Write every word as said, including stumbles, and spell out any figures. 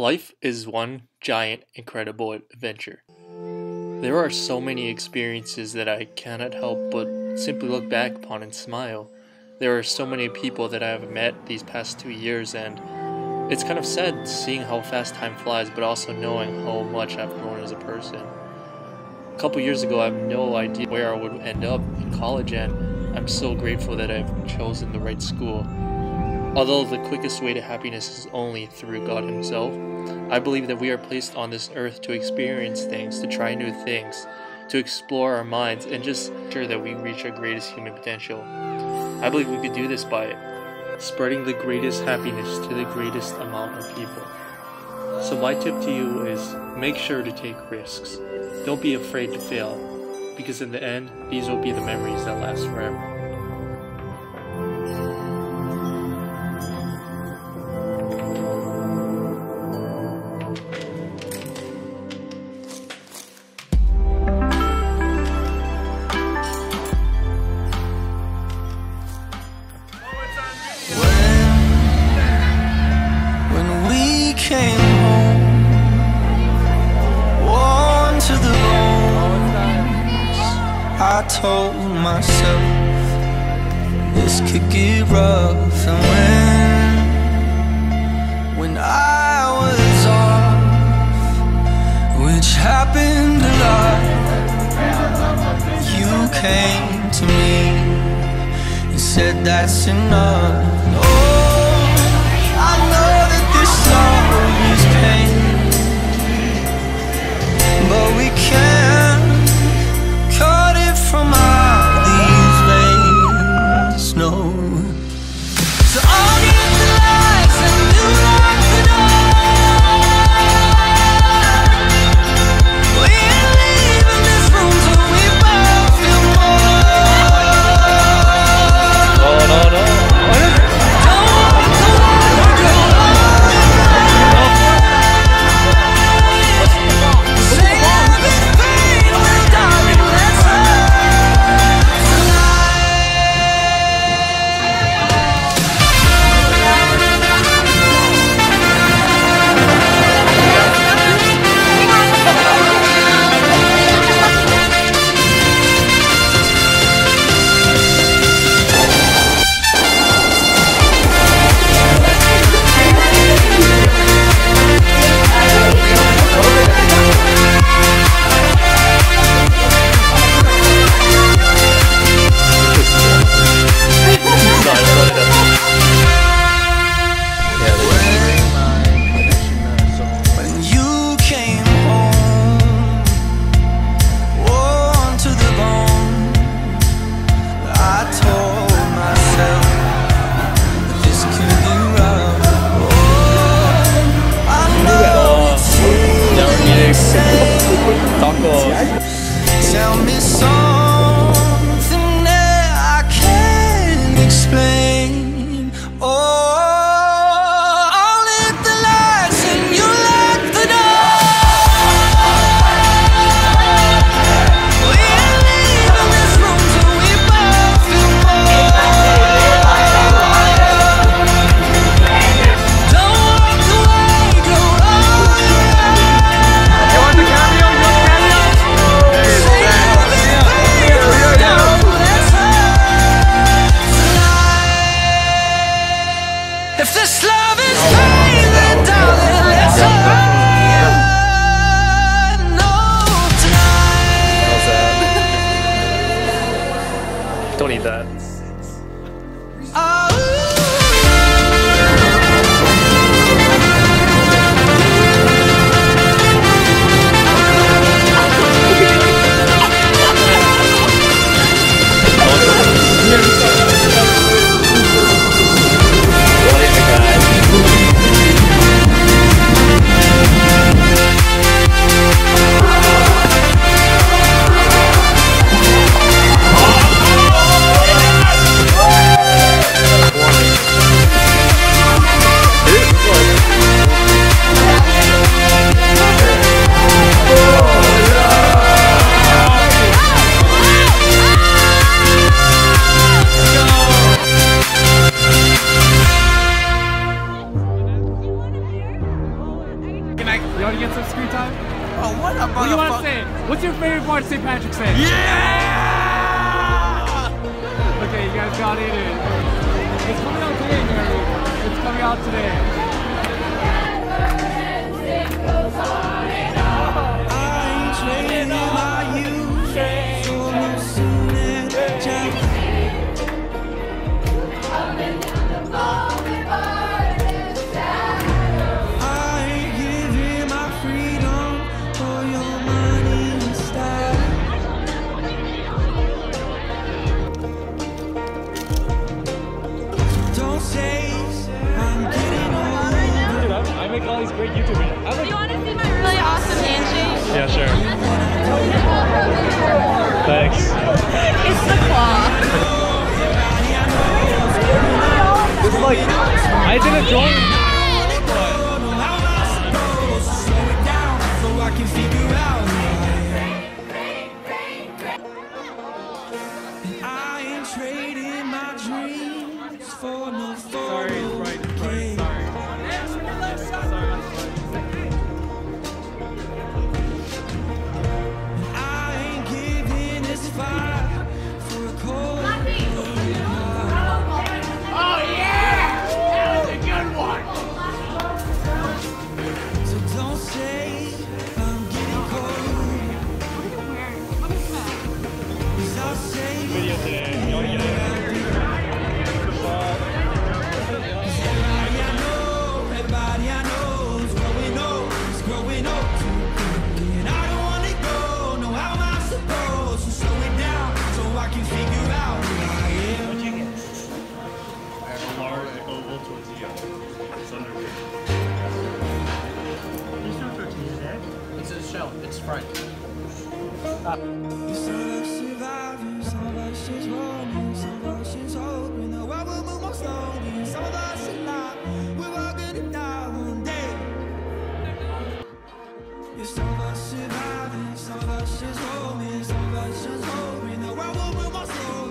Life is one giant, incredible adventure. There are so many experiences that I cannot help but simply look back upon and smile. There are so many people that I have met these past two years, and it's kind of sad seeing how fast time flies, but also knowing how much I've grown as a person. A couple years ago, I have no idea where I would end up in college, and I'm so grateful that I've chosen the right school. Although the quickest way to happiness is only through God Himself, I believe that we are placed on this earth to experience things, to try new things, to explore our minds, and just ensure that we reach our greatest human potential. I believe we could do this by spreading the greatest happiness to the greatest amount of people. So my tip to you is make sure to take risks. Don't be afraid to fail, because in the end, these will be the memories that last forever. Came home, worn to the bones. I told myself this could get rough, and when, when I was off, which happened a lot, you came to me and said that's enough. Oh, no, no, no. Can I? You want to get some screen time? Oh, what a motherfucker! What do you want to say? What's your favorite part of Saint Patrick's Day? Yeah! Okay, you guys got it in. It's coming out today, Mary. It's coming out today. All these great YouTubers. Like, do you want to see my really awesome handshake? Yeah, sure. Thanks. It's the claw. It's like, I did a joint. Sorry, right, right, sorry. It's Friday. Uh